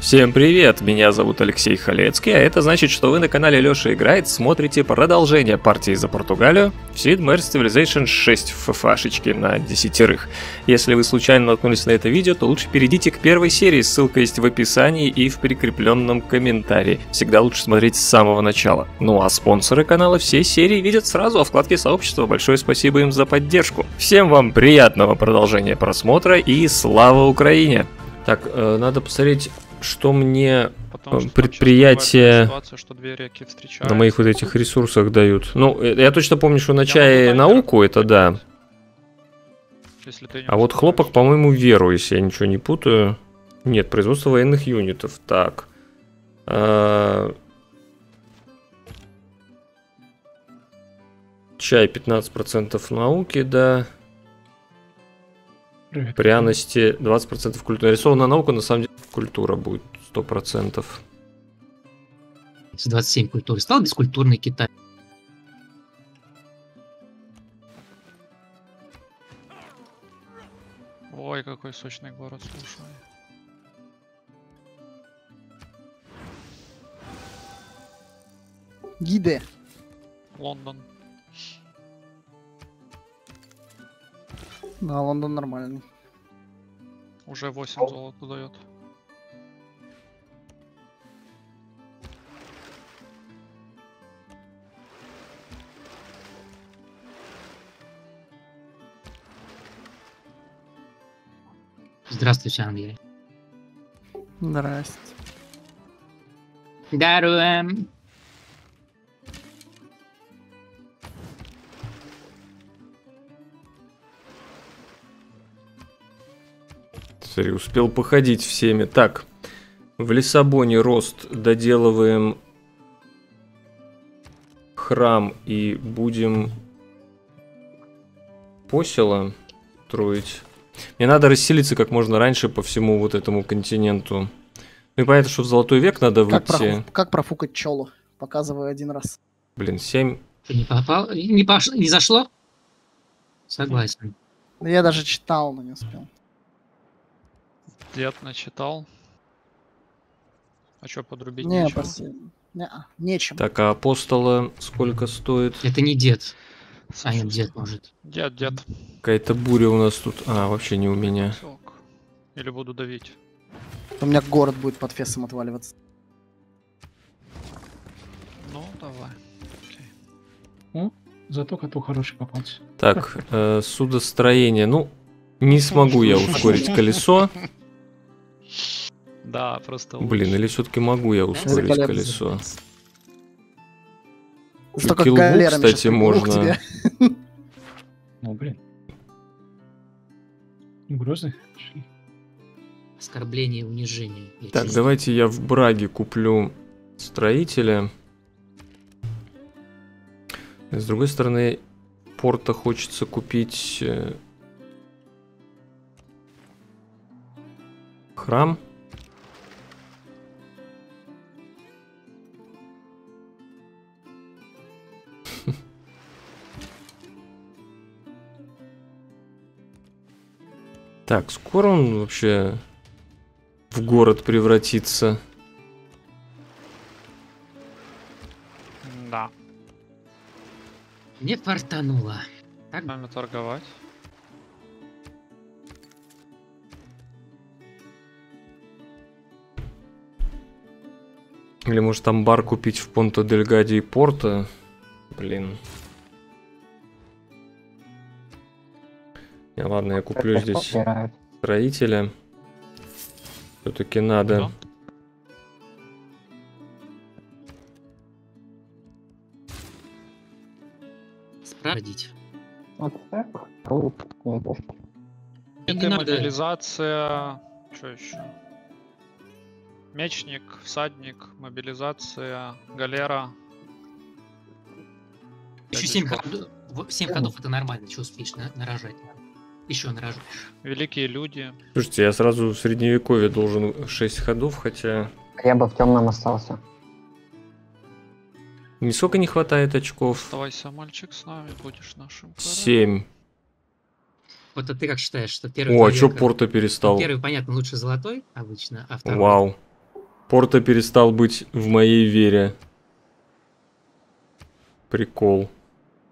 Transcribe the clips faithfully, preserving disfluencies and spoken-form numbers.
Всем привет, меня зовут Алексей Халецкий, а это значит, что вы на канале Лёша Играет смотрите продолжение партии за Португалию в Sid Meier's Civilization шесть ффашечки на десятерых. Если вы случайно наткнулись на это видео, то лучше перейдите к первой серии, ссылка есть в описании и в прикрепленном комментарии. Всегда лучше смотреть с самого начала. Ну а спонсоры канала все серии видят сразу, а вкладке сообщества большое спасибо им за поддержку. Всем вам приятного продолжения просмотра и слава Украине! Так, э, надо посмотреть... Что мне Потому, предприятия что ситуация, что две реки на моих вот этих ресурсах дают? Ну, я точно помню, что на я чай науку это да. Если ты а вот хлопок, по-моему, веру, если я ничего не путаю. Нет, производство военных юнитов. Так. А... Чай пятнадцать процентов науки, да. Привет. Пряности двадцать процентов культура. Нарисована наука, на самом деле культура будет сто процентов. двадцать семь культуры. Стал бескультурный Китай. Ой, какой сочный город, слушай. Гиде. Лондон. Да, Лондон нормальный. Уже восемь золота дает. Здравствуйте, Англия. Здрасте. Даруем. Успел походить всеми. Так, в Лиссабоне рост доделываем храм и будем посела строить. Мне надо расселиться как можно раньше по всему вот этому континенту. Ну и понятно, что в Золотой век надо выйти. Как, профу... как профукать пчелу? Показываю один раз. Блин, семь. Ты не попал? Не, пош... не зашло? Согласен. Я даже читал, но не успел. Лет начитал. А что, подрубить не, нечего? Не, нечем. Так, а апостола сколько стоит? Это не дед. А нет, дед может. Дед, дед. Какая-то буря у нас тут. А, вообще не у меня. Или буду давить. У меня город будет под Фесом отваливаться. Ну, давай. Окей. О, зато коту хороший попался. Так, э, судостроение. Ну, не смогу я ускорить колесо. Да, просто... Блин, или все-таки могу я ускорить да, колесо? Столько галерами, кстати, можно... Ну, блин. Угрозы? Оскорбление и унижение. Так, честно. Давайте я в Браге куплю строителя. С другой стороны, порта хочется купить... Храм. Так, скоро он вообще в город превратится. Да. Не портануло. Как нам торговать? Или может там бар купить в Понта-Дельгаде и Порта? Блин. Ладно, я куплю здесь строителя. Все-таки надо. Спродить. Это мобилизация. Что еще? Мечник, всадник, мобилизация, галера. Еще семь ходов, это нормально, что успеешь нарожать. Еще нарожу. Великие люди. Слушайте, я сразу в средневековье должен шесть ходов, хотя... Я бы в темном остался. Нисколько не хватает очков. Оставайся, мальчик, с нами будешь нашим. семь. Вот а ты как считаешь, что первый... О, а что порта перестал? Первый, понятно, лучше золотой обычно, а второй... Вау. Порто перестал быть в моей вере. Прикол.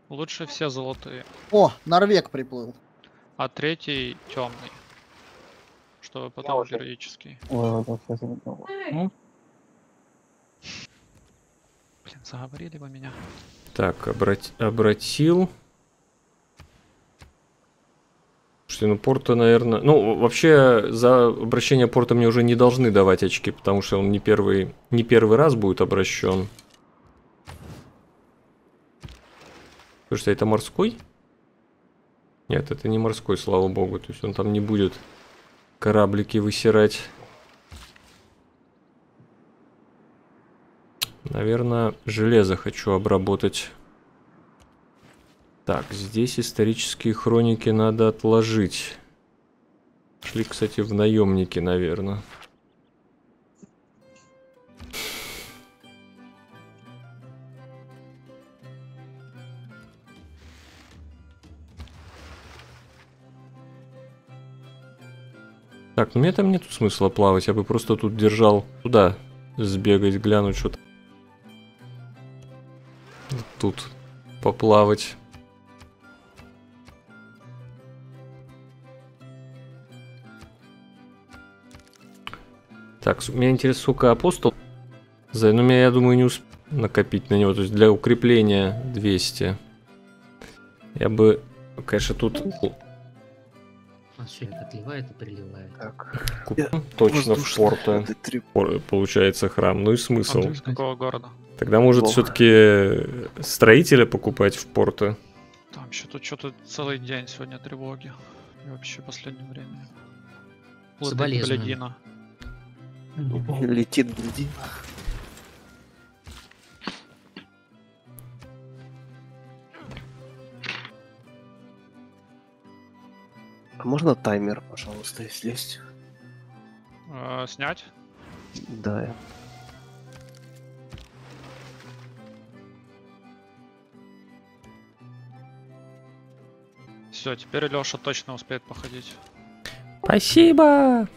Лучше все золотые. О, Норвег приплыл. А третий темный. Чтобы потом периодически. Ну. Блин, заговорили вы меня. Так, обрати... обратил. Слушайте, ну Порто, наверное... Ну, вообще, за обращение Порто мне уже не должны давать очки, потому что он не первый, не первый раз будет обращен. Слушайте, а это морской? Нет, это не морской, слава богу. То есть он там не будет кораблики высирать. Наверное, железо хочу обработать. Так, здесь исторические хроники надо отложить. Шли, кстати, в наемники, наверное. Так, ну мне там нету смысла плавать, я бы просто тут держал, туда сбегать, глянуть что-то. Тут поплавать. Так, меня интересует, сколько апостол. За, ну, меня, я думаю, не успею накопить на него. То есть для укрепления двести. Я бы, конечно, тут... А что, это отливает и приливает? Так. Куп... Я... Точно воздушный. В Порто три... получается храм. Ну и смысл. А какого города? Тогда, может, Бог. Все-таки строителя покупать в Порто? Там что-то что-то целый день сегодня тревоги. И вообще последнее время. Соболезную. Блядина. Летит блядина. Можно таймер, пожалуйста, если есть? А, снять? Да. Все, теперь Лёша точно успеет походить. Спасибо!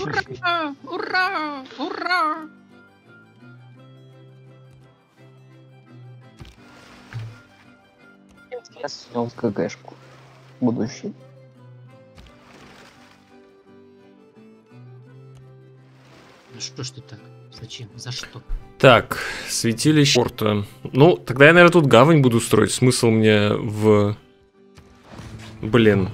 Ура! Ура! Ура! Я снял КГшку. Будущий. Что ж ты так? Зачем? За что? Так, святилище Порто. Ну, тогда я, наверное, тут гавань буду строить. Смысл мне в... Блин.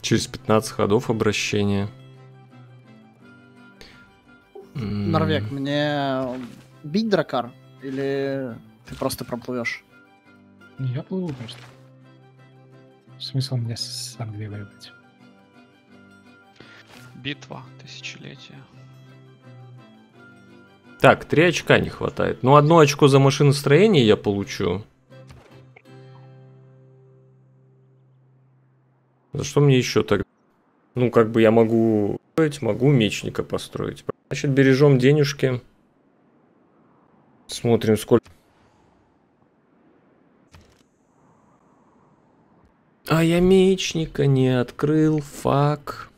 Через пятнадцать ходов обращение. Норвег, мне бить дракар? Или ты просто проплывешь? Я плыву просто. Смысл мне с Англией воевать? Битва тысячелетия. Так, три очка не хватает. Ну, одно очко за машиностроение я получу. За что мне еще тогда? Ну, как бы я могу... Могу мечника построить. Значит, бережем денежки. Смотрим, сколько... А я мечника не открыл. Фак.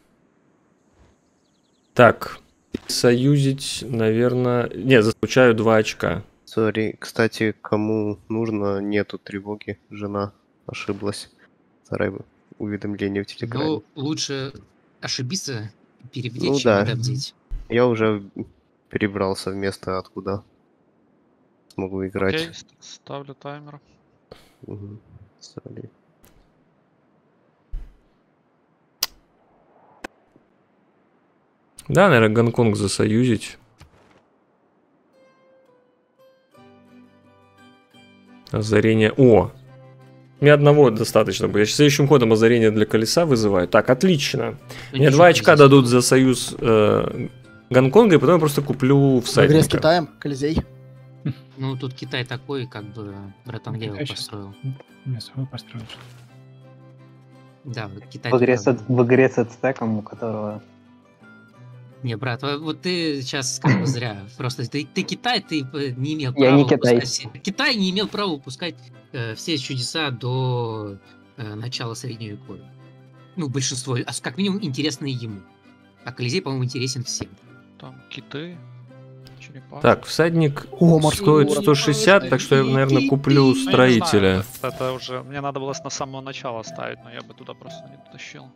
Так, союзить, наверное... Не, заскучаю два очка. Сори, кстати, кому нужно, нету тревоги. Жена ошиблась. Второе уведомление в телеграме. Ну, лучше ошибиться, перебдеть, ну, чем да. недобдеть. Я уже перебрался в место, откуда смогу играть. Окей, ставлю таймер. Угу. Сори. Да, наверное, Гонконг засоюзить. Озарение. О! Мне одного достаточно будет. Я сейчас следующим ходом озарение для колеса вызываю. Так, отлично. Ну, мне два очка здесь дадут за союз э, Гонконга, и потом я просто куплю всадника. В игре с Китаем, Колизей. Ну, тут Китай такой, как бы, братан, я его построил. Я свой построил. Да, Китай. В игре с Ацтеком, у которого... Не, брат, вот ты сейчас как бы зря. Просто ты, ты Китай, ты не имел права. Я не Китай. Пускать, Китай не имел права упускать э, все чудеса до э, начала средневековья. Ну, большинство, как минимум, интересны ему. А Колизей, по-моему, интересен всем. Там киты, черепахи. Так, всадник О, стоит сто шестьдесят, так что я, наверное, куплю строителя. Ну, это уже мне надо было на самого начала ставить, но я бы туда просто не дотащил.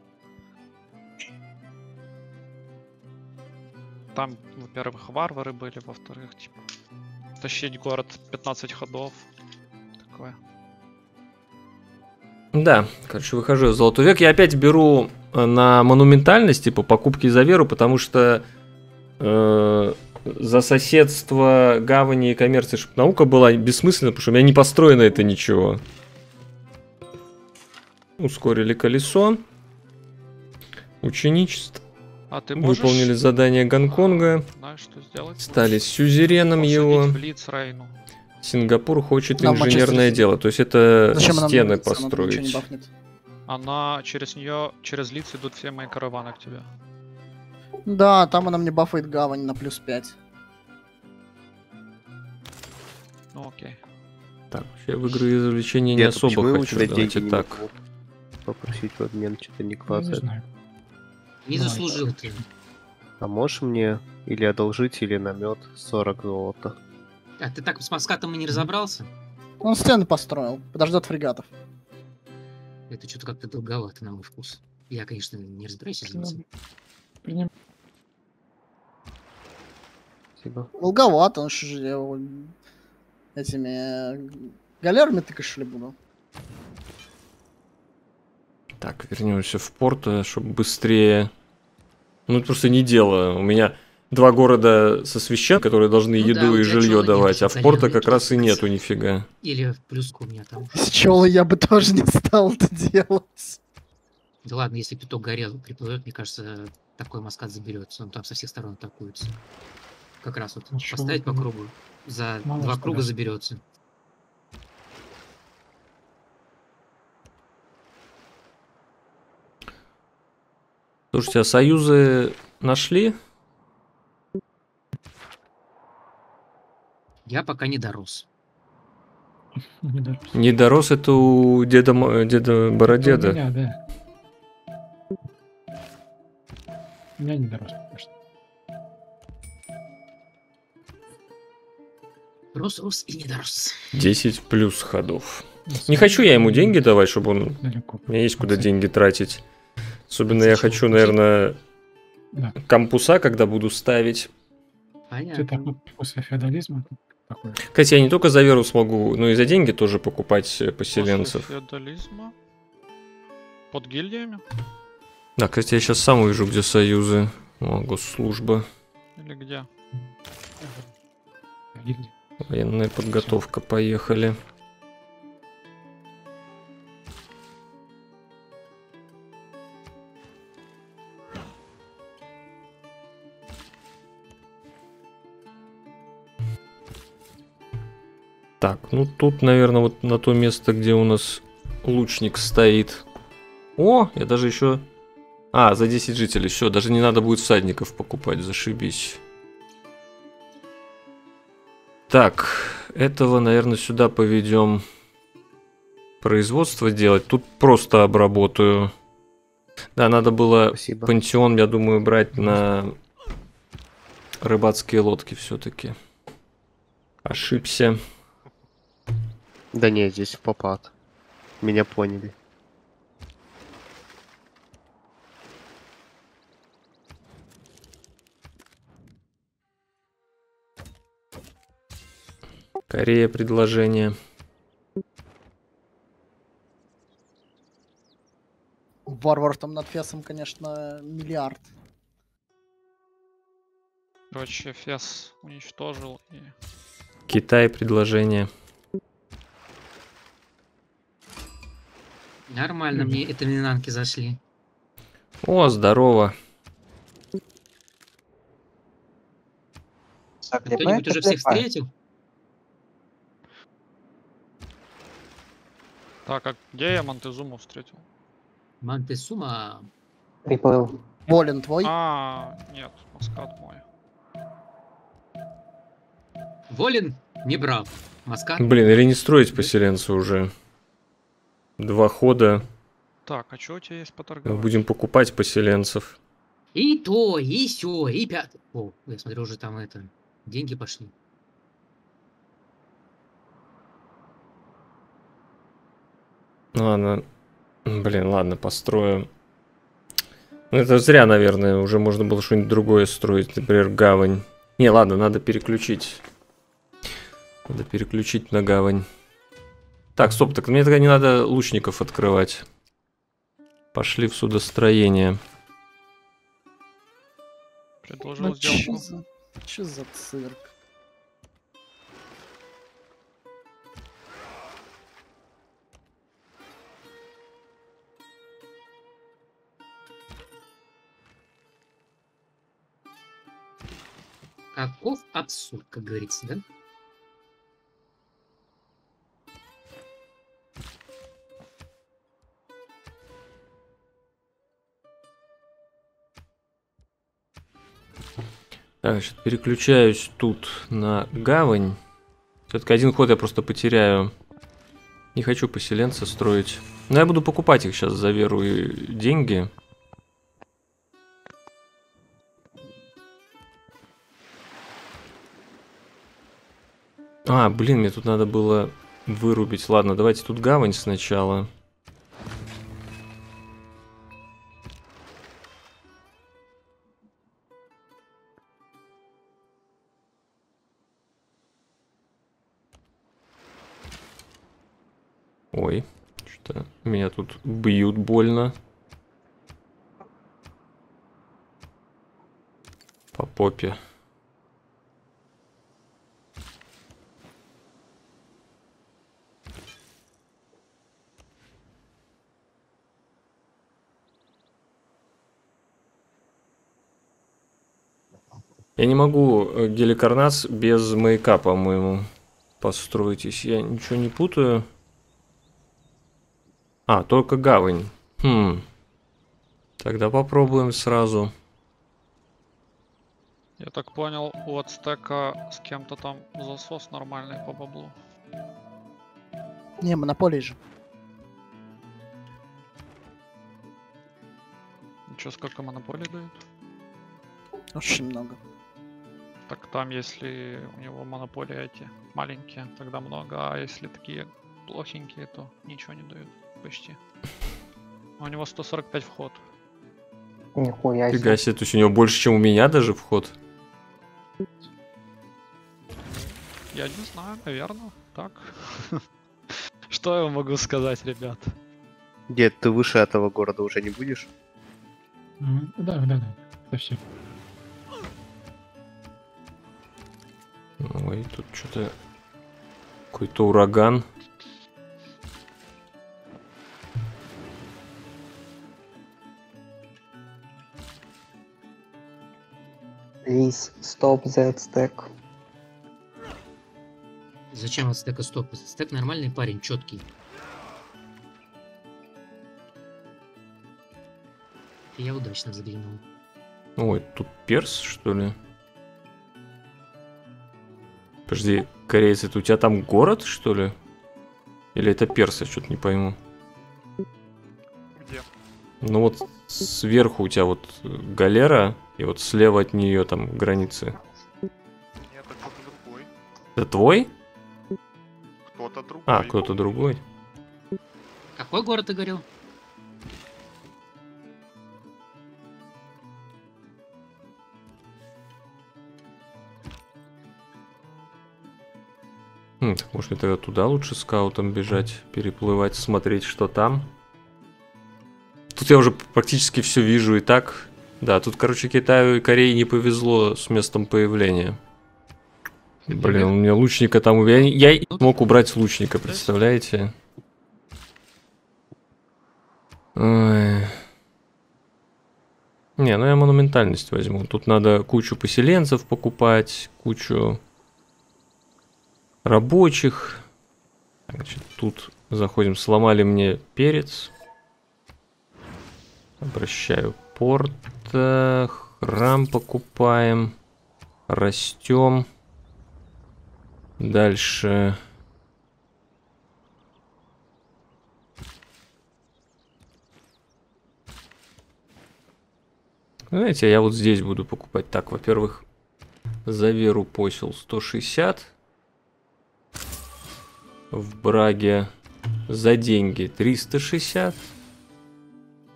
Там, во-первых, варвары были, во-вторых, типа, тащить город пятнадцать ходов. Такое. Да, короче, выхожу из Золотой век. Я опять беру на монументальность, типа, покупки за веру, потому что э, за соседство гавани и коммерции, чтобы наука была, бессмысленно, потому что у меня не построено это ничего. Ускорили колесо. Ученичество. А ты можешь... Выполнили задание Гонконга, а, что сделать? Стали сюзереном его. Сингапур хочет нам инженерное дело, то есть это зачем стены она построить. Она, она через нее, через лиц идут все мои караваны к тебе. Да, там она мне бафает гавань на плюс пять. Ну, окей. Так, я в игры извлечения не особо хочу, давайте так. Попросить в обмен что-то не хватает. Не заслужил ты. А можешь мне или одолжить, или намет сорок золота? А ты так с Маскатом и не разобрался? Он стены построил, подождет фрегатов. Это что-то как-то долговато на мой вкус. Я, конечно, не разбираюсь. Принимаю. Спасибо. Долговато, он же его этими галерами тыкаешь ли буду. Так, вернемся в порт, чтобы быстрее... Ну, это просто не дело. У меня два города со священ, которые должны ну, еду да, и жилье давать, а в порта как раз и нету нифига. Или плюску у меня там. С челой я бы тоже не стал это делать. Да ладно, если пяток горел приплывет, мне кажется, такой Маскат заберется. Он там со всех сторон атакуется. Как раз вот ничего поставить по кругу. За мало два круга раз заберется. Слушайте, а союзы нашли? Я пока не дорос. Не дорос, не дорос это у деда, деда Бородеда. У меня, да. У меня не дорос, конечно. Рос, рос и не дорос. десять плюс ходов. Не хочу я ему деньги давать, чтобы он... Далеко. У меня есть куда деньги тратить. Особенно я хочу, наверное, да, кампуса, когда буду ставить. Понятно. После феодализма такое. Кстати, я не только за веру смогу, но и за деньги тоже покупать поселенцев. После феодализма? Под гильдиями? Да, кстати, я сейчас сам увижу, где союзы. О, госслужба. Или где? Военная подготовка, поехали. Так, ну тут, наверное, вот на то место, где у нас лучник стоит. О, я даже еще... А, за десять жителей, все, даже не надо будет всадников покупать, зашибись. Так, этого, наверное, сюда поведем производство делать. Тут просто обработаю. Да, надо было спасибо пантеон, я думаю, брать на рыбацкие лодки все-таки. Ошибся. Да нет, здесь в попад. Меня поняли. Корея предложение. Варвар там над Фесом, конечно, миллиард. Короче, Фес уничтожил. И... Китай предложение. Нормально, мне это минанки зашли. О, здорово. Кто-нибудь уже всех встретил? Так, а где я Монтезуму встретил? Монтезума... Приплыл. Волин твой? А, нет, Маскат мой. Волин не брал. Маскат? Блин, или не строить поселенца уже? Два хода. Так, а что у тебя есть поторговать? Мы будем покупать поселенцев. И то, и сё, и пятое. О, я смотрю, уже там это... Деньги пошли. Ладно. Блин, ладно, построим. Ну это зря, наверное. Уже можно было что-нибудь другое строить. Например, гавань. Не, ладно, надо переключить. Надо переключить на гавань. Так, стоп, так мне тогда не надо лучников открывать. Пошли в судостроение. Предложил сделку. За... Че за цирк? Каков абсурд, как говорится, да? Так, значит, переключаюсь тут на гавань. Все-таки один ход я просто потеряю. Не хочу поселенца строить. Но я буду покупать их сейчас за веру и деньги. А, блин, мне тут надо было вырубить. Ладно, давайте тут гавань сначала. Ой, что-то меня тут бьют больно. По попе. Я не могу Геликарнас без маяка, по-моему, построить. Если я ничего не путаю. А, только гавань. Хм. Тогда попробуем сразу. Я так понял, у Ацтека с кем-то там засос нормальный по баблу. Не, монополия же. Че, сколько монополий дают? Очень много. Так там, если у него монополии эти маленькие, тогда много, а если такие плохенькие, то ничего не дают почти. У него сто сорок пять вход. Нихуя себе. Фига себе, то есть у него больше, чем у меня даже вход? Я не знаю, наверное, так. Что я могу сказать, ребят? Дед, ты выше этого города уже не будешь? Да, да, да, совсем. Ой, тут что-то... Какой-то ураган. Please stop the Aztec. Зачем Aztec стоп? Aztec нормальный парень, четкий. Я удачно заглянул. Ой, тут перс, что ли? Подожди, корейцы, это у тебя там город, что ли? Или это персы, что-то не пойму. Где? Ну вот сверху у тебя вот галера, и вот слева от нее там границы. Нет, это кто-то другой. Это твой? Кто-то другой. А, кто-то другой. Какой город ты говорил? Так, может, мне тогда туда лучше скаутом бежать, переплывать, смотреть, что там. Тут я уже практически все вижу и так. Да, тут, короче, Китаю и Корее не повезло с местом появления. Блин, у меня лучника там убили. Я не смог убрать лучника, представляете? Ой. Не, ну я монументальность возьму. Тут надо кучу поселенцев покупать, кучу... рабочих. Значит, тут заходим, сломали мне перец. Обращаю порт. Храм покупаем. Растем. Дальше. Знаете, я вот здесь буду покупать. Так, во-первых, за веру посел сто шестьдесят. В Браге за деньги триста шестьдесят.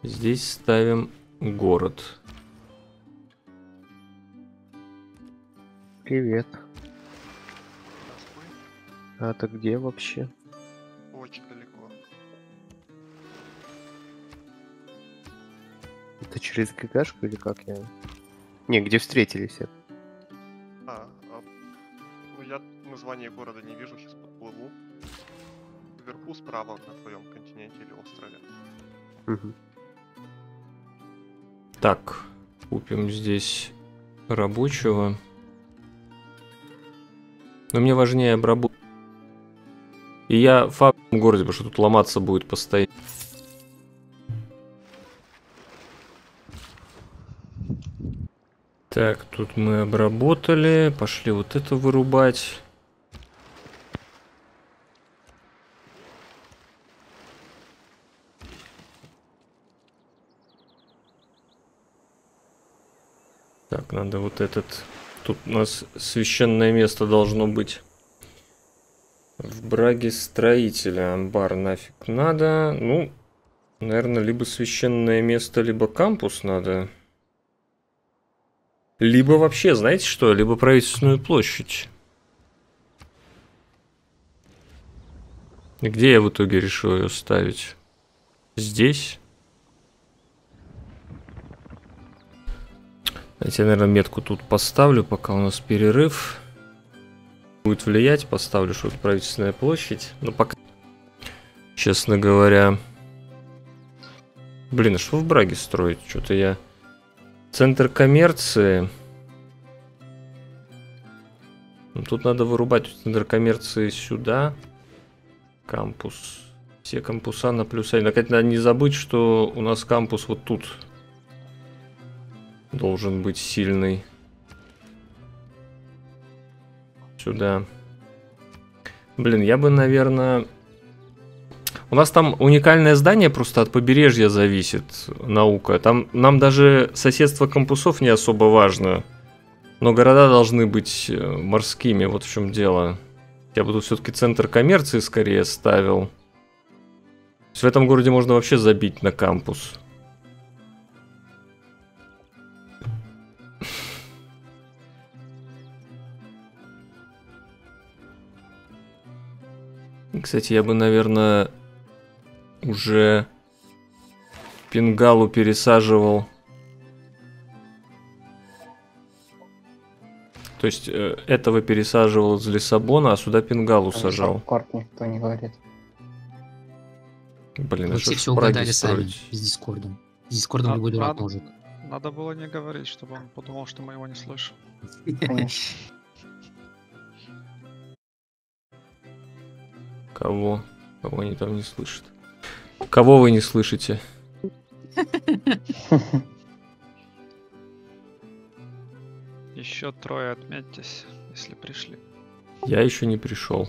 Здесь ставим город. Привет. А ты где вообще? Очень далеко. Это через ГГшку или как я? Не, где встретились? А, а, ну я название города не вижу, сейчас подплыву. Вверху справа на твоем континенте или острове. Угу. Так, купим здесь рабочего. Но мне важнее обработать. И я фаб в городе, потому что тут ломаться будет постоянно. Так, тут мы обработали. Пошли вот это вырубать. Так, надо вот этот... Тут у нас священное место должно быть. В Браге строителя. Амбар нафиг надо. Ну, наверное, либо священное место, либо кампус надо. Либо вообще, знаете что? Либо правительственную площадь. Где я в итоге решил ее ставить? Здесь? Знаете, я, наверное, метку тут поставлю, пока у нас перерыв. Будет влиять, поставлю, что это правительственная площадь. Но пока, честно говоря... Блин, а что в Браге строить? Что-то я... Центр коммерции. Тут надо вырубать центр коммерции сюда. Кампус. Все кампуса на плюс один. Наконец, надо не забыть, что у нас кампус вот тут. Должен быть сильный. Сюда. Блин, я бы, наверное... У нас там уникальное здание просто от побережья зависит, наука. Там нам даже соседство кампусов не особо важно. Но города должны быть морскими, вот в чем дело. Я бы тут все-таки центр коммерции скорее ставил. То есть в этом городе можно вообще забить на кампус. Кстати, я бы, наверное, уже Пингалу пересаживал. То есть этого пересаживал из Лиссабона, а сюда Пингалу сажал. Карт никто не говорит. Блин, а что все угадали сами с Дискордом. С Дискордом любой дурак может. Надо было не говорить, чтобы он подумал, что мы его не слышим. Кого? Кого они там не слышат? Кого вы не слышите? Еще трое отметьтесь, если пришли. Я еще не пришел.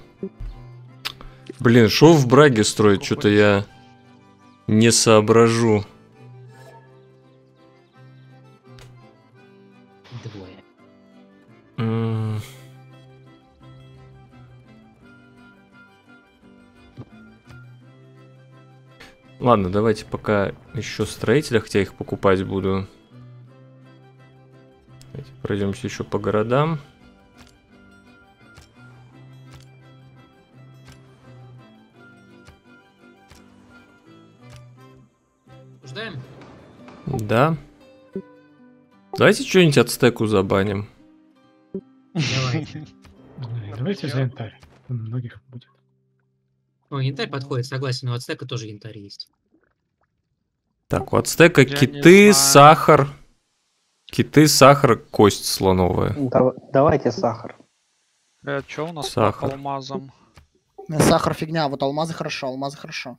Блин, шо в Браге строить? Что-то я не соображу. Ладно, давайте пока еще строителя, хотя их покупать буду. Давайте пройдемся еще по городам. Ждаем? Да. Давайте что-нибудь ацтеку забаним. Давай. Давайте за янтарь. Многих будет. Ну, янтарь подходит, согласен, у ацтека тоже янтарь есть. Так, у ацтека я киты, сахар. Киты, сахар, кость слоновая. Дав давайте сахар. Э, что у нас сахар. По алмазам? Сахар фигня, вот алмазы хорошо, алмазы хорошо.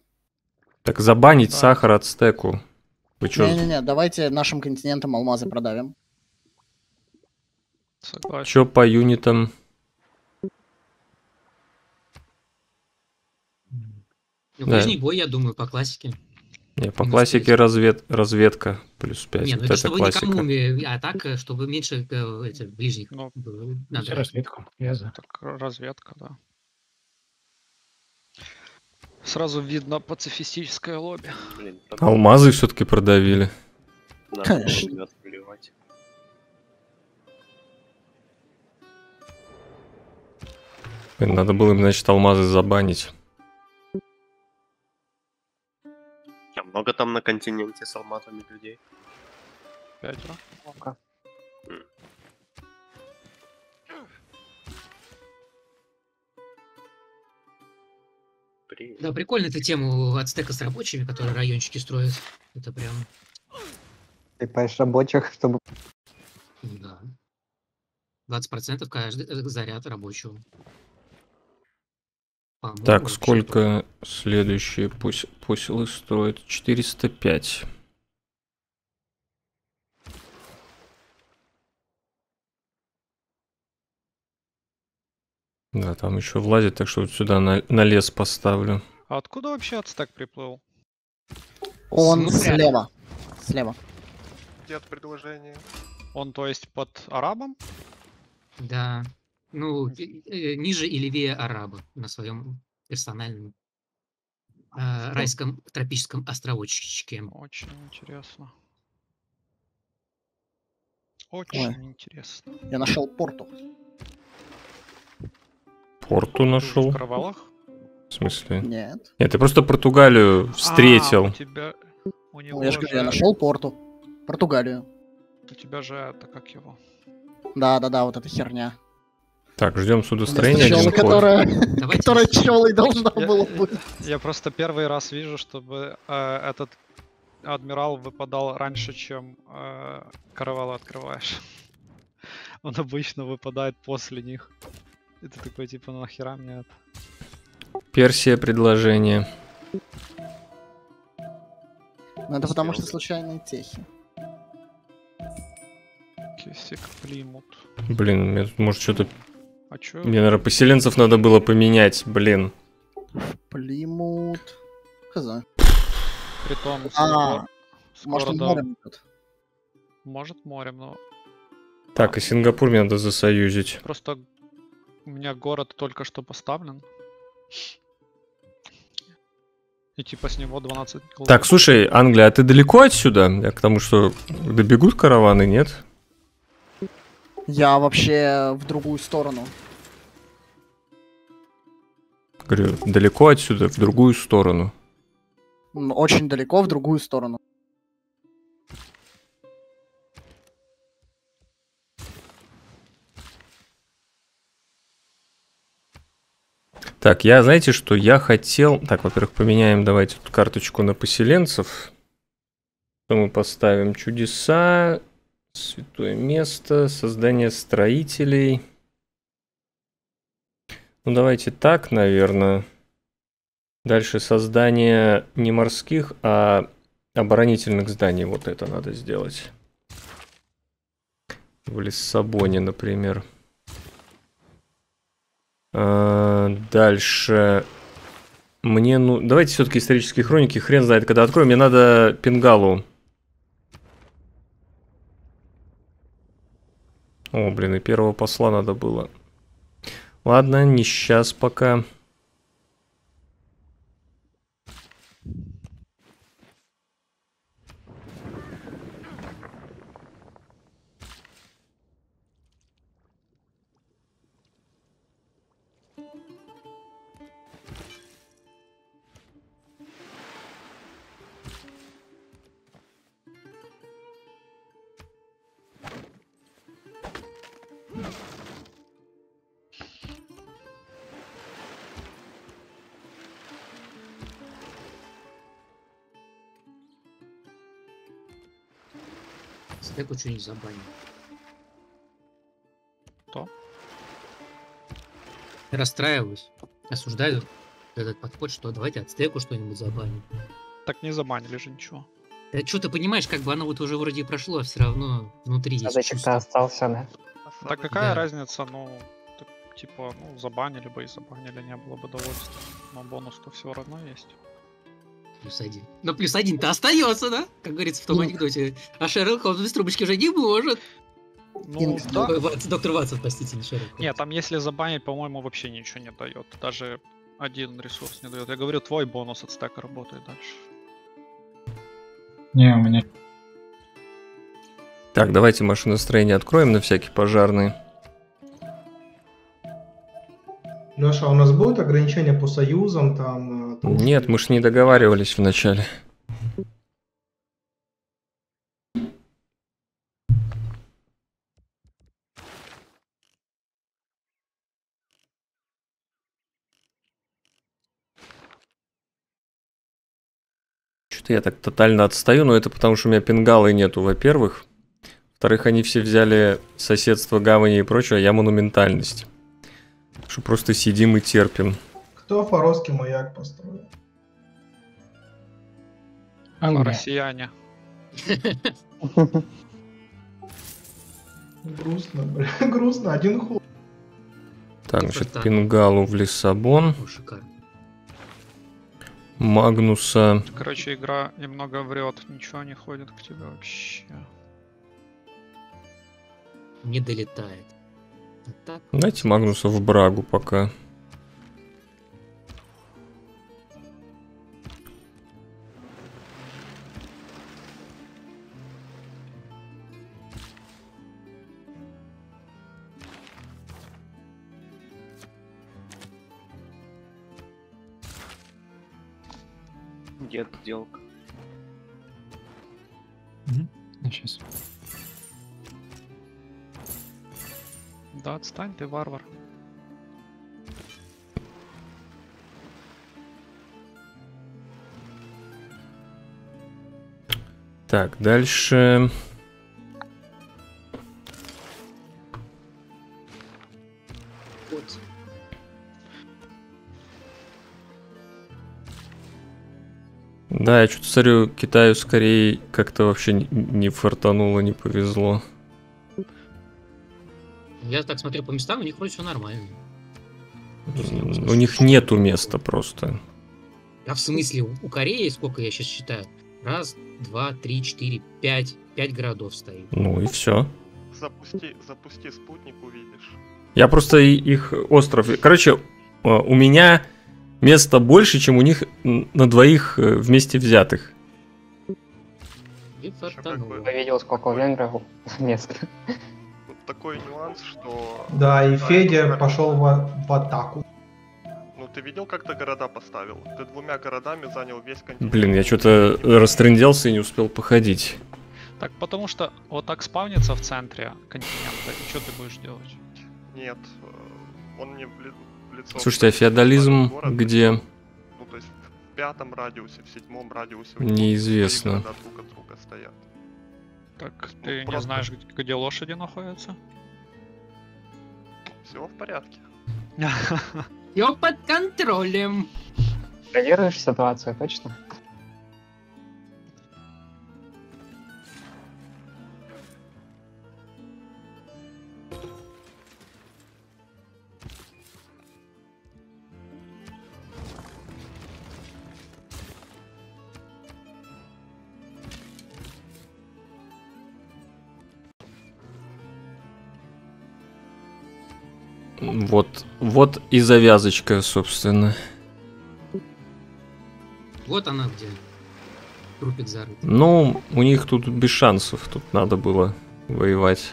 Так забанить да. Сахар ацтеку. Вы чё? Не-не-не, давайте нашим континентам алмазы продавим. Согласен. Чё по юнитам? Ну, ближний бой, я думаю, по классике. Не, по классике развед... разведка плюс пять. Нет, вот это, это чтобы классика. Никому, а так, чтобы меньше эти, ближних. Ну, надо. Разведку. Я за. Так, разведка, да. Сразу видно пацифистическое лобби. Блин, так... Алмазы все-таки продавили. Да, конечно. Блин, надо было им, значит, алмазы забанить. А много там на континенте с алмазами людей? Пятеро. Много. Mm. Да, прикольно эту тему ацтека с рабочими, которые райончики строят. Это прям... Ты поешь рабочих, чтобы... Да. двадцать процентов каждый заряд рабочего. По-моему, так, сколько то... следующие пус... пуселы строят? четыреста пять. Да, там еще влазит, так что вот сюда на, на лес поставлю. А откуда вообще ацтек приплыл? Он слева. Слева. Где-то предложение. Он, то есть, под арабом? Да. Ну, ниже и левее араба на своем персональном э, райском тропическом островочке. Очень интересно. Очень Ой. интересно. Я нашел порту. Порту нашел? В каравалах? В смысле? Нет. Нет, ты просто Португалию встретил. А, у тебя... у него я же говорю, я нашел порту. Португалию. У тебя же это как его? Да-да-да, вот эта херня. Так, ждем судостроения. Челы, которая, которая челой должна была быть. Я просто первый раз вижу, чтобы э, этот адмирал выпадал раньше, чем э, каравалы открываешь. Он обычно выпадает после них. Это такой типа, нахера мне это? Персия предложение. Надо потому что случайные техи. Кисик Плимут. Блин, мне тут может что-то... А чё? Мне, наверное, поселенцев надо было поменять, блин. Плимут... Хз. Притом... А, может он морем идет? Может морем, но... Так, и Сингапур мне надо засоюзить. Просто... У меня город только что поставлен. И типа с него двенадцать... Так, слушай, Англия, а ты далеко отсюда? Я к тому, что добегут караваны, нет? Я вообще в другую сторону. Говорю, далеко отсюда, в другую сторону. Очень далеко, в другую сторону. Так, я, знаете, что я хотел... Так, во-первых, поменяем, давайте, тут карточку на поселенцев. Что мы поставим? Чудеса... Святое место, создание строителей. Ну давайте так, наверное. Дальше создание не морских, а оборонительных зданий. Вот это надо сделать. В Лиссабоне, например. А, дальше. Мне ну... Давайте все-таки исторические хроники. Хрен знает, когда откроем. Мне надо Пингалу. О, блин, и первого посла надо было. Ладно, не сейчас пока. Стеку что-нибудь забанил. Кто? Я расстраиваюсь. Осуждаю этот подход, что давайте от стеку что-нибудь забаним. Так не забанили же ничего. Да что ты понимаешь, как бы оно вот уже вроде и прошло, а все равно внутри есть. Зачем ты остался, да? Так какая да. разница, ну, так, типа, ну, забанили бы и забанили, не было бы довольства. Но бонус-то все равно есть. плюс один. Но плюс один-то остается, да? Как говорится в том анекдоте. А Шерлок Холмс без трубочки уже не может. Ну, да. Доктор Ватсон, простите, не Шерлок Холмс. Нет, там если забанить, по-моему, вообще ничего не дает. Даже один ресурс не дает. Я говорю, твой бонус от стека работает дальше. Не, у меня... Так, давайте машиностроение откроем на всякий пожарный. Леша, а у нас будут ограничения по союзам? Там, там... Нет, мы ж не договаривались вначале. Что-то я так тотально отстаю, но это потому, что у меня пингалы нету, во-первых. Во-вторых, они все взяли соседство, гавани и прочее, а я монументальность. Что просто сидим и терпим. Кто форосский маяк построил? Англия. Россияне. Грустно, бля, грустно, один хуй. Так, значит, Пингалу в Лиссабон. Магнуса. Короче, игра немного врет, ничего не ходит к тебе вообще. Не долетает. Так. Дайте Магнуса в Брагу пока. Где отделка? Mm-hmm. Ну, сейчас. Да отстань ты, варвар. Так, дальше... Вот. Да, я что-то смотрю, Китаю скорее как-то вообще не фартануло, не повезло. Я так смотрю по местам, у них вроде все нормально. У них нету места просто. А в смысле, у Кореи, сколько я сейчас считаю? Раз, два, три, четыре, пять. Пять городов стоит. Ну и все. Запусти, запусти спутник, увидишь. Я просто их остров... Короче, у меня места больше, чем у них на двоих вместе взятых. Я видел, сколько у венгров мест. Такой нюанс, что... Да, и Федя пошел в, в атаку. Ну, ты видел, как ты города поставил? Ты двумя городами занял весь континент. Блин, я что-то растрынделся и не успел походить. Так, потому что вот так спавнится в центре континента, и что ты будешь делать? Нет, он не в лицо... Слушайте, а феодализм город, где? Ну, то есть в пятом радиусе, в седьмом радиусе... Неизвестно. Друг от друга стоят. Так, ты ну, не знаешь, где, где лошади находятся? Все в порядке. Все под контролем. Проверишь ситуацию, точно? Вот, вот и завязочка, собственно. Вот она где. Трупик зарыт. Ну, у них тут без шансов. Тут надо было воевать.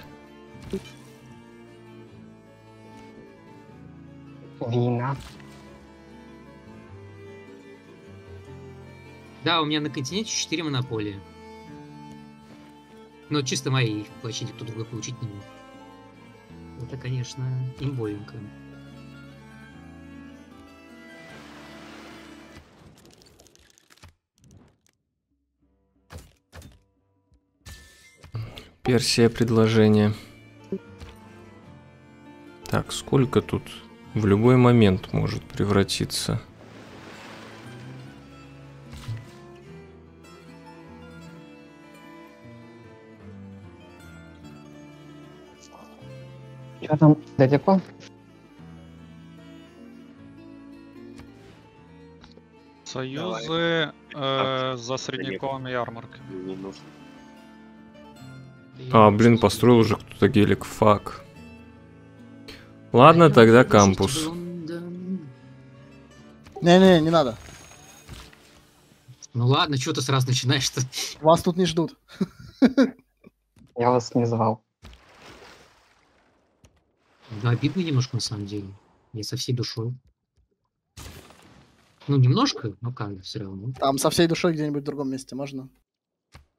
Вина. Да, у меня на континенте четыре монополии. Но чисто мои, их вообще никто другой получить не мог. Это, конечно, им боленько. Персия, предложение. Так, сколько тут в любой момент может превратиться? Что там далеко? Союзы э, за средневековыми ярмарками. Не нужно. А, блин, построил уже кто-то гелик, фак. Ладно, тогда кампус. Не-не, не надо. Ну ладно, что ты сразу начинаешь-то? Вас тут не ждут. Я вас не звал. Да, обидно немножко, на самом деле. Не со всей душой. Ну, немножко, но как, все равно. Там со всей душой где-нибудь в другом месте можно?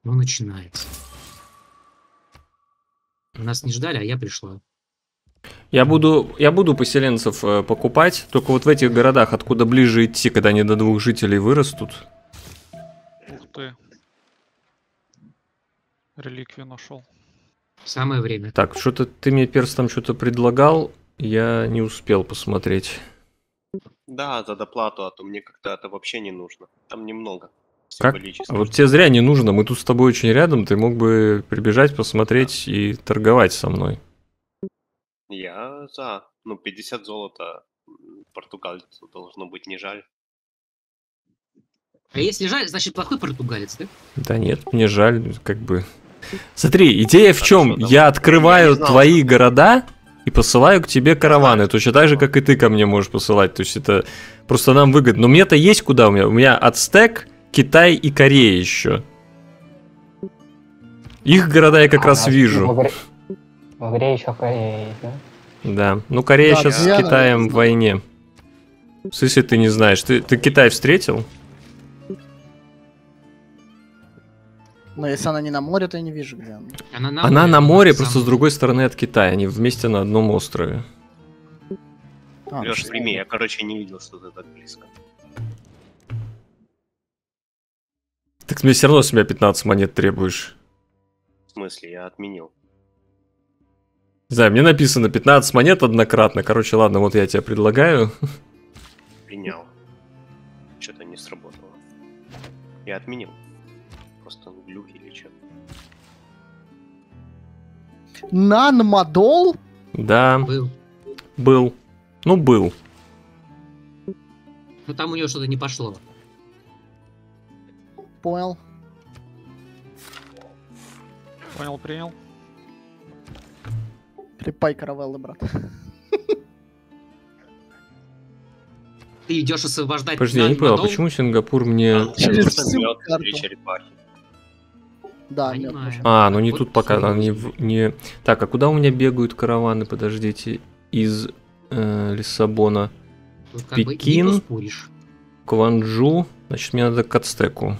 Ну, начинается. Нас не ждали, а я пришла. Я буду, я буду поселенцев э, покупать, только вот в этих городах, откуда ближе идти, когда они до двух жителей вырастут. Ух ты. Реликвию нашел. Самое время. Так, что-то ты мне, Перс, там что-то предлагал, я не успел посмотреть. Да, за доплату, а то мне как-то это вообще не нужно. Там немного. Как? Вот тебе зря не нужно, мы тут с тобой очень рядом, ты мог бы прибежать, посмотреть, да, и торговать со мной. Я за. Ну, пятьдесят золота португальцу должно быть, не жаль. А если жаль, значит плохой португалец, да? Да нет, мне жаль, как бы. Смотри, идея в чем? Я открываю твои города и посылаю к тебе караваны, точно так же, как и ты ко мне можешь посылать. То есть это просто нам выгодно. Но мне-то есть куда у меня? У меня Ацтек, Китай и Корея еще. Их города я как а, раз вижу. В игре еще Корея есть, да? Да. Ну Корея да, сейчас я, с Китаем в войне. В смысле ты не знаешь? Ты, ты Китай встретил? Но если она не на море, то я не вижу, где она. Она на, она море, на море, просто сам... с другой стороны от Китая. Они вместе на одном острове. А, Леш, прими, я, короче, не видел, что ты так близко. Так мне все равно с меня пятнадцать монет требуешь. В смысле, я отменил. Не знаю, мне написано пятнадцать монет однократно. Короче, ладно, вот я тебе предлагаю. Принял. Что-то не сработало. Я отменил. Просто глюк или что. Нанмадол? Да. Был. Был. Ну, был. Ну, там у него что-то не пошло. Понял. Понял, принял. Припай каравеллы, брат. Ты идешь освобождать... Подожди, я не понял, почему Сингапур мне... Через всю карту. Да, нет. А, ну не тут пока, не... Так, а куда у меня бегают караваны, подождите, из Лиссабона? Пекин, Кванджу, значит, мне надо к Ацтеку.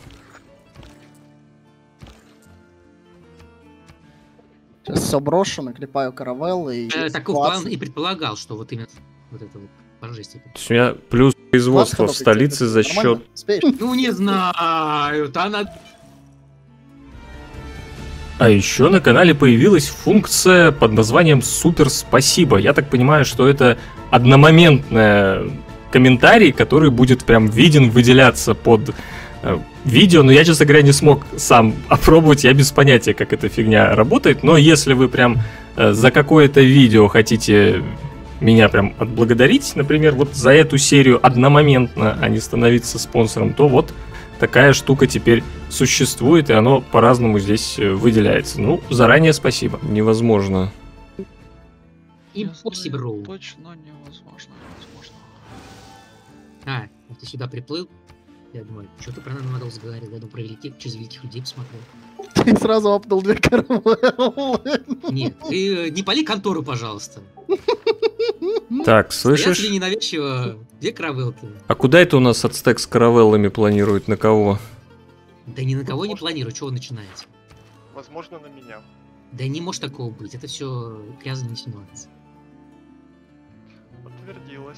Сейчас все брошено, клепаю каравеллы. И... Такой план и предполагал, что вот именно вот это вот божествие. То есть у меня плюс производство в столице за счет... Ну не знаю, она... А еще на канале появилась функция под названием «Супер спасибо». Я так понимаю, что это одномоментная... комментарий, который будет прям виден, выделяться под э, видео, но я, честно говоря, не смог сам опробовать, я без понятия, как эта фигня работает, но если вы прям э, за какое-то видео хотите меня прям отблагодарить, например, вот за эту серию одномоментно, а не становиться спонсором, то вот такая штука теперь существует, и оно по-разному здесь выделяется. Ну, заранее спасибо. Невозможно. Impossible. Точно невозможно. А, ты сюда приплыл? Я думаю, что ты про Нанмадол заговорил, я думаю, про великих, через великих людей посмотрел. Ты сразу апнул две каравеллы. Нет, ты не пали контору, пожалуйста. Так, слышишь? Если ненавязчиво, две каравелки. А куда это у нас Ацтек с каравеллами планирует, на кого? Да ни на кого не планирует, чего вы начинаете? Возможно, на меня. Да не может такого быть, это все грязная инсинуация. Подтвердилось.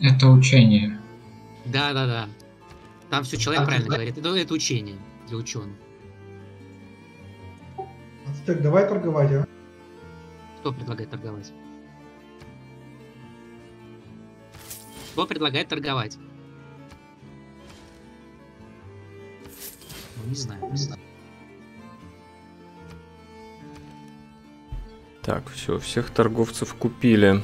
Это учение. Да, да, да. Там все человек а правильно ты... говорит. Это, это учение для ученых. Ацтек, давай торговать, а? Кто предлагает торговать? Кто предлагает торговать? Ну, не знаю, не знаю. Так, все, всех торговцев купили.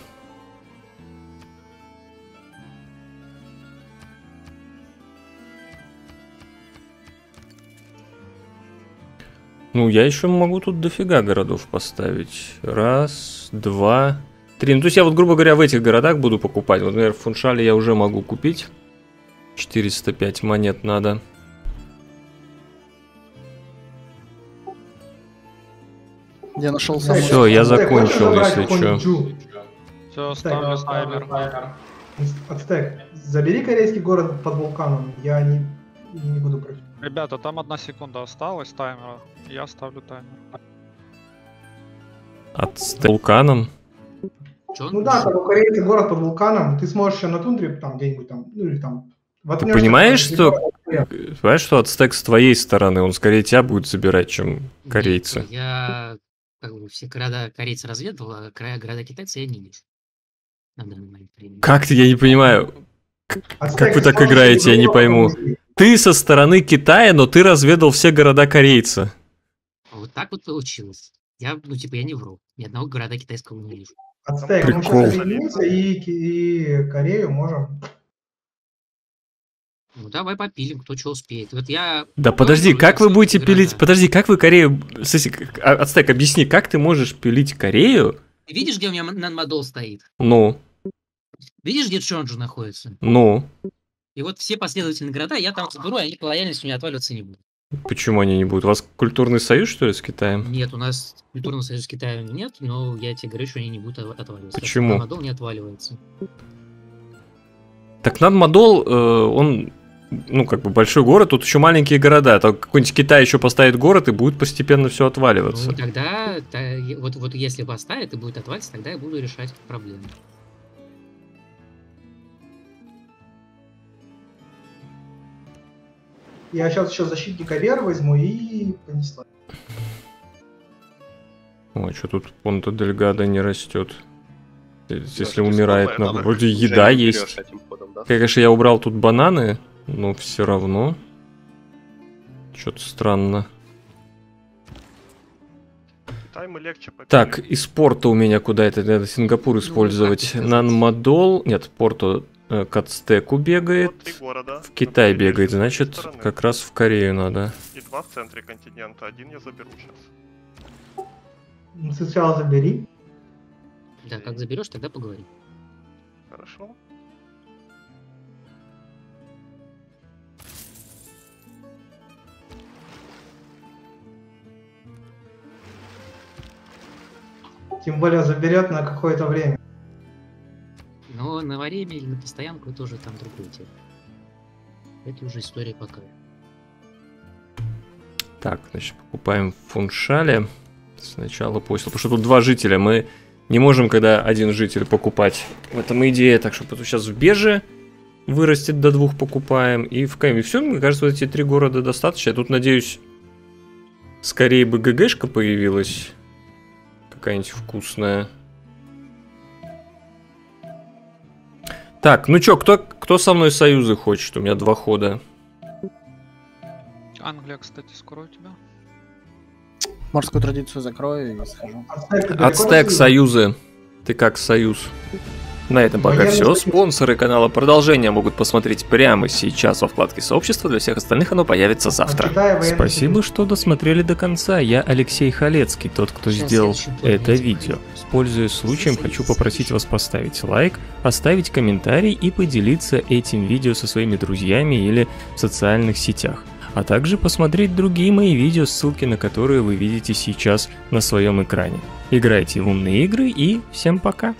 Ну, я еще могу тут дофига городов поставить. Раз, два, три. Ну, то есть я вот, грубо говоря, в этих городах буду покупать. Вот, например, в Фуншале я уже могу купить. четыреста пять монет надо. Я нашел сам. Все, я закончил, если что. Все, ставлю таймер. Ацтек, забери корейский город под вулканом. Я не, не буду против. Ребята, там одна секунда осталась таймера. Я ставлю таймер. Ацтек вулканом? Ну да, там корейский город под вулканом. Ты сможешь еще на тундре там где-нибудь там, ну или там. Вот ты понимаешь, что, понимаешь, что ацтек с твоей стороны, он скорее тебя будет забирать, чем корейцы. Нет, я как бы, все города корейцы разведал, а края города китайцы я не вижу. Как-то я не понимаю, ацтек, как вы так играете, я не пойму. Ты со стороны Китая, но ты разведал все города корейца. Вот так вот получилось. Я, ну типа, я не вру, ни одного города китайского не вижу. Ацтек, прикол. Мы сейчас объединимся и, и Корею можем... Ну давай попилим, кто что успеет. Вот я... Да подожди, как вы будете города пилить? Подожди, как вы Корею... Ацтек, объясни, как ты можешь пилить Корею? Ты видишь, где у меня Нанмадол стоит? Ну. Видишь, где Чонджу находится? Ну. И вот все последовательные города, я там заберу, они по лояльности у меня отваливаться не будут. Почему они не будут? У вас культурный союз, что ли, с Китаем? Нет, у нас культурного союза с Китаем нет, но я тебе говорю, что они не будут отваливаться. Почему? Нанмадол не отваливается. Так Нанмадол, э, он... Ну, как бы большой город, тут еще маленькие города. Там какой-нибудь Китай еще поставит город, и будет постепенно все отваливаться. Ну, тогда, то, вот, вот если поставит и будет отваливаться, тогда я буду решать эту проблему. Я сейчас еще защитника Вер возьму и понесла. Ой, что тут Понта-Дельгада не растет. Если умирает, на вроде еда есть. Конечно, я убрал тут бананы. Но все равно. Что-то странно. Легче так, из порта у меня куда это? Надо Сингапур использовать. Ну, Нанмадол. Нет, порта э, к Ацтеку бегает. Города, в Китай например, бегает, значит, стороны. Как раз в Корею надо. И два в центре континента. Один я заберу сейчас. Сначала забери. Да, как заберешь, тогда поговорим. Хорошо. Тем более заберет на какое-то время. Но на время или на постоянку тоже там другой тип. Это уже история пока. Так, значит, покупаем в Фуншале. Сначала после. Потому что тут два жителя. Мы не можем, когда один житель, покупать. В этом идея. Так что сейчас в Беже вырастет до двух покупаем. И в Кайме. Все, мне кажется, вот эти три города достаточно. Я тут, надеюсь, скорее бы ГГшка появилась. Какая-нибудь вкусная. Так, ну чё, кто, кто со мной союзы хочет? У меня два хода. Англия, кстати, скоро у тебя. Морскую традицию закрою и схожу. Ацтек, союзы. Ты как союз? На этом пока все. Спонсоры канала продолжения могут посмотреть прямо сейчас во вкладке сообщества. Для всех остальных оно появится завтра. Спасибо, что досмотрели до конца. Я Алексей Халецкий, тот, кто сделал это видео. Пользуясь случаем, хочу попросить вас поставить лайк, оставить комментарий и поделиться этим видео со своими друзьями или в социальных сетях. А также посмотреть другие мои видео, ссылки на которые вы видите сейчас на своем экране. Играйте в умные игры и всем пока!